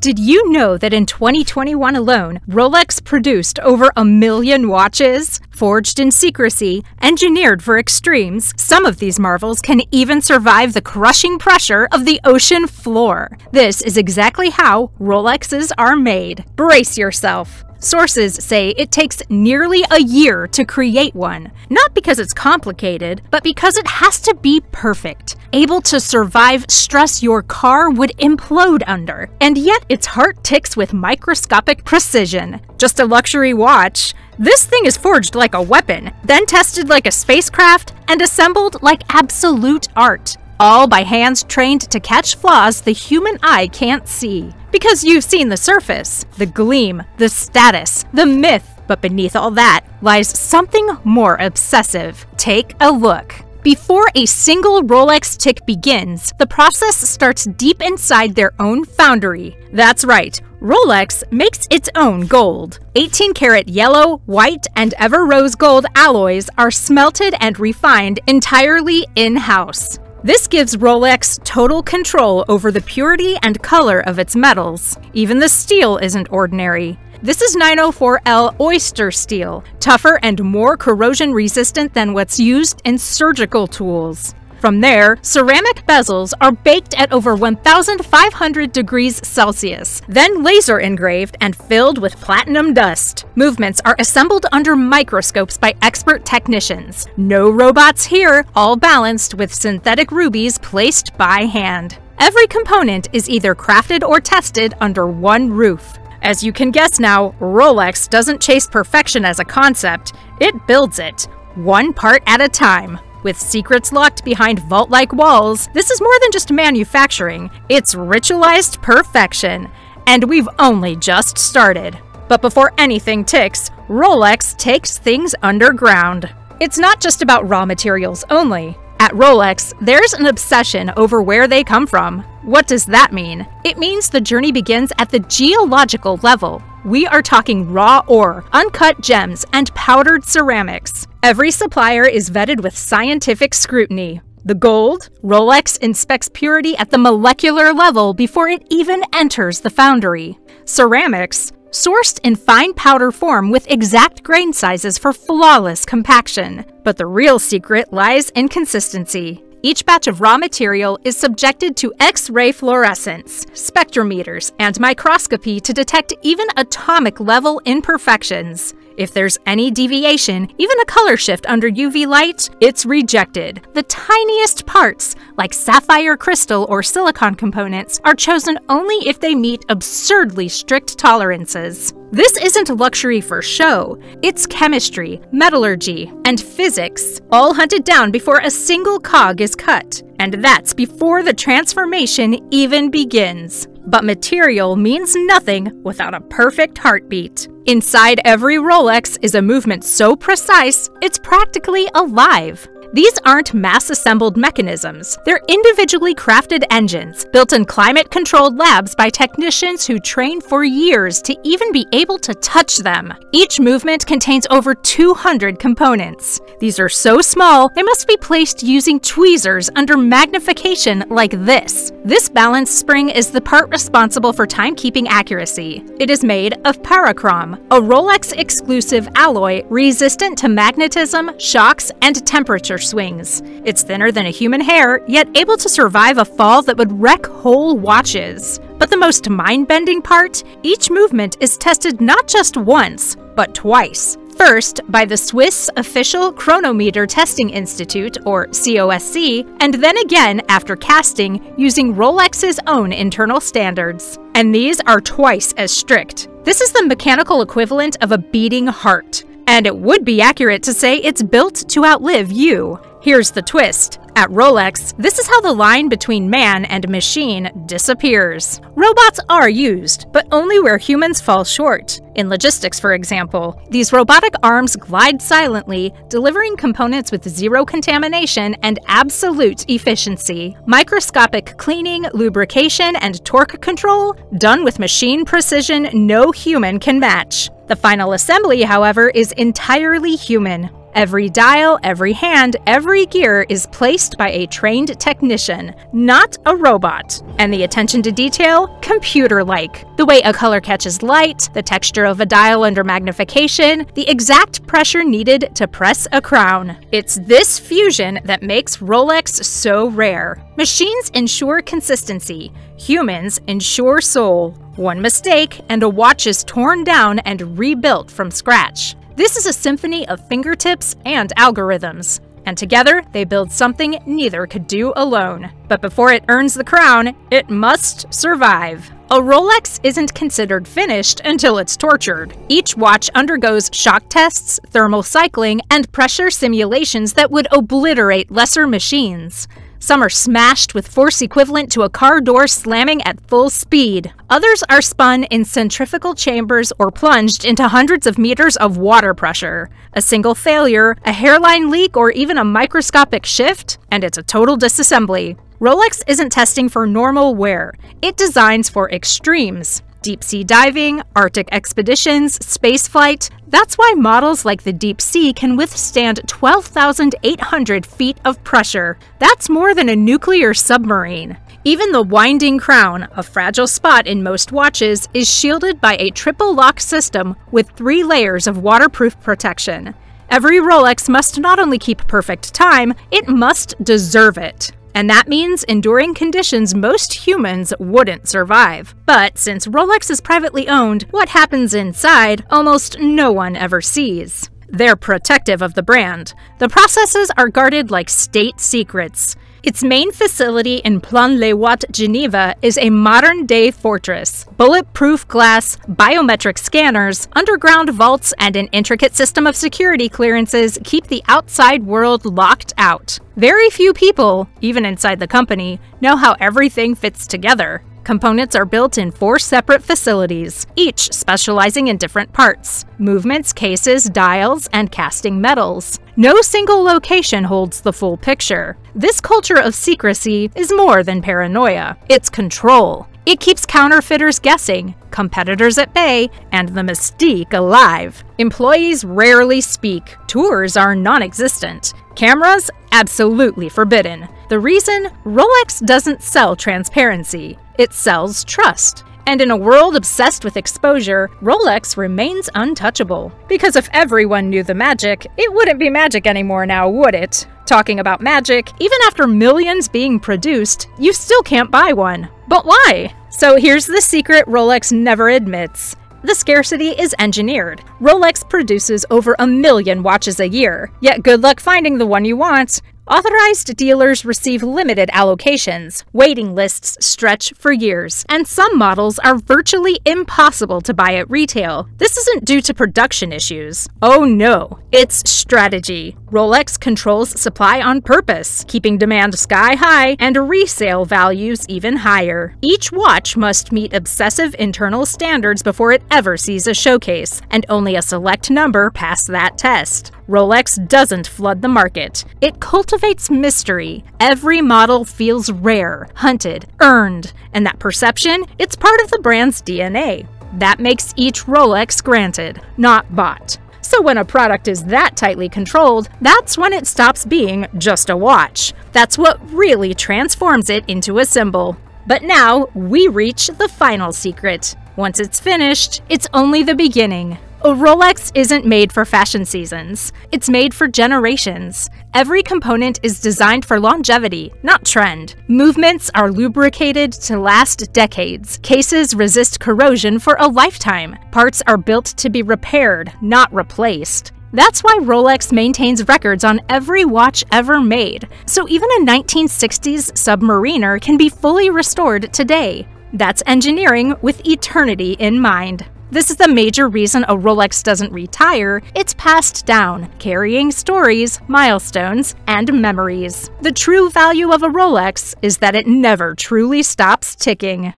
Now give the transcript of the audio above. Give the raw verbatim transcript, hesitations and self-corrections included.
Did you know that in twenty twenty-one alone, Rolex produced over a million watches? Forged in secrecy, engineered for extremes, some of these marvels can even survive the crushing pressure of the ocean floor. This is exactly how Rolexes are made. Brace yourself. Sources say it takes nearly a year to create one, not because it's complicated, but because it has to be perfect, able to survive stress your car would implode under, and yet its heart ticks with microscopic precision. Just a luxury watch. This thing is forged like a weapon, then tested like a spacecraft, and assembled like absolute art. All by hands trained to catch flaws the human eye can't see. Because you've seen the surface, the gleam, the status, the myth, but beneath all that lies something more obsessive. Take a look. Before a single Rolex tick begins, the process starts deep inside their own foundry. That's right. Rolex makes its own gold. eighteen karat yellow, white, and ever-rose gold alloys are smelted and refined entirely in-house. This gives Rolex total control over the purity and color of its metals. Even the steel isn't ordinary. This is nine oh four L Oystersteel, tougher and more corrosion-resistant than what's used in surgical tools. From there, ceramic bezels are baked at over one thousand five hundred degrees Celsius, then laser engraved and filled with platinum dust. Movements are assembled under microscopes by expert technicians. No robots here, all balanced with synthetic rubies placed by hand. Every component is either crafted or tested under one roof. As you can guess now, Rolex doesn't chase perfection as a concept, it builds it, one part at a time. With secrets locked behind vault-like walls, this is more than just manufacturing, it's ritualized perfection. And we've only just started. But before anything ticks, Rolex takes things underground. It's not just about raw materials only. At Rolex, there's an obsession over where they come from. What does that mean? It means the journey begins at the geological level. We are talking raw ore, uncut gems, and powdered ceramics. Every supplier is vetted with scientific scrutiny. The gold? Rolex inspects purity at the molecular level before it even enters the foundry. Ceramics? Sourced in fine powder form with exact grain sizes for flawless compaction. But the real secret lies in consistency. Each batch of raw material is subjected to X-ray fluorescence, spectrometers, and microscopy to detect even atomic-level imperfections. If there's any deviation, even a color shift under U V light, it's rejected. The tiniest parts, like sapphire crystal or silicon components, are chosen only if they meet absurdly strict tolerances. This isn't luxury for show. It's chemistry, metallurgy, and physics, all hunted down before a single cog is cut. And that's before the transformation even begins. But material means nothing without a perfect heartbeat. Inside every Rolex is a movement so precise, it's practically alive. These aren't mass-assembled mechanisms. They're individually crafted engines, built in climate-controlled labs by technicians who train for years to even be able to touch them. Each movement contains over two hundred components. These are so small, they must be placed using tweezers under magnification like this. This balance spring is the part responsible for timekeeping accuracy. It is made of Parachrom, a Rolex-exclusive alloy resistant to magnetism, shocks, and temperature swings. It's thinner than a human hair, yet able to survive a fall that would wreck whole watches. But the most mind-bending part? Each movement is tested not just once, but twice. First, by the Swiss Official Chronometer Testing Institute, or C O S C, and then again after casting using Rolex's own internal standards. And these are twice as strict. This is the mechanical equivalent of a beating heart. And it would be accurate to say it's built to outlive you. Here's the twist. At Rolex, this is how the line between man and machine disappears. Robots are used, but only where humans fall short. In logistics, for example, these robotic arms glide silently, delivering components with zero contamination and absolute efficiency. Microscopic cleaning, lubrication, and torque control, done with machine precision no human can match. The final assembly, however, is entirely human. Every dial, every hand, every gear is placed by a trained technician, not a robot. And the attention to detail? Computer-like. The way a color catches light, the texture of a dial under magnification, the exact pressure needed to press a crown. It's this fusion that makes Rolex so rare. Machines ensure consistency. Humans ensure soul. One mistake, and a watch is torn down and rebuilt from scratch. This is a symphony of fingertips and algorithms, and together they build something neither could do alone. But before it earns the crown, it must survive. A Rolex isn't considered finished until it's tortured. Each watch undergoes shock tests, thermal cycling, and pressure simulations that would obliterate lesser machines. Some are smashed with force equivalent to a car door slamming at full speed. Others are spun in centrifugal chambers or plunged into hundreds of meters of water pressure. A single failure, a hairline leak, or even a microscopic shift, and it's a total disassembly. Rolex isn't testing for normal wear. It designs for extremes. Deep-sea diving, Arctic expeditions, spaceflight. That's why models like the Deep Sea can withstand twelve thousand eight hundred feet of pressure. That's more than a nuclear submarine. Even the winding crown, a fragile spot in most watches, is shielded by a triple-lock system with three layers of waterproof protection. Every Rolex must not only keep perfect time, it must deserve it. And that means enduring conditions most humans wouldn't survive. But since Rolex is privately owned, what happens inside almost no one ever sees. They're protective of the brand. The processes are guarded like state secrets. Its main facility in Plan-les-Ouates, Geneva, is a modern-day fortress. Bulletproof glass, biometric scanners, underground vaults, and an intricate system of security clearances keep the outside world locked out. Very few people, even inside the company, know how everything fits together. Components are built in four separate facilities, each specializing in different parts: movements, cases, dials, and casting metals. No single location holds the full picture. This culture of secrecy is more than paranoia. It's control. It keeps counterfeiters guessing, competitors at bay, and the mystique alive. Employees rarely speak. Tours are non-existent. Cameras? Absolutely forbidden. The reason? Rolex doesn't sell transparency. It sells trust. And in a world obsessed with exposure, Rolex remains untouchable. Because if everyone knew the magic, it wouldn't be magic anymore now, would it? Talking about magic, even after millions being produced, you still can't buy one. But why? So here's the secret Rolex never admits. The scarcity is engineered. Rolex produces over a million watches a year, yet good luck finding the one you want. Authorized dealers receive limited allocations, waiting lists stretch for years, and some models are virtually impossible to buy at retail. This isn't due to production issues. Oh no, it's strategy. Rolex controls supply on purpose, keeping demand sky high and resale values even higher. Each watch must meet obsessive internal standards before it ever sees a showcase, and only a select number pass that test. Rolex doesn't flood the market. It cultivates mystery. Every model feels rare, hunted, earned, and that perception, it's part of the brand's D N A. That makes each Rolex granted, not bought. So when a product is that tightly controlled, that's when it stops being just a watch. That's what really transforms it into a symbol. But now, we reach the final secret. Once it's finished, it's only the beginning. A Rolex isn't made for fashion seasons. It's made for generations. Every component is designed for longevity, not trend. Movements are lubricated to last decades. Cases resist corrosion for a lifetime. Parts are built to be repaired, not replaced. That's why Rolex maintains records on every watch ever made, so even a nineteen sixties Submariner can be fully restored today. That's engineering with eternity in mind. This is the major reason a Rolex doesn't retire. It's passed down, carrying stories, milestones, and memories. The true value of a Rolex is that it never truly stops ticking.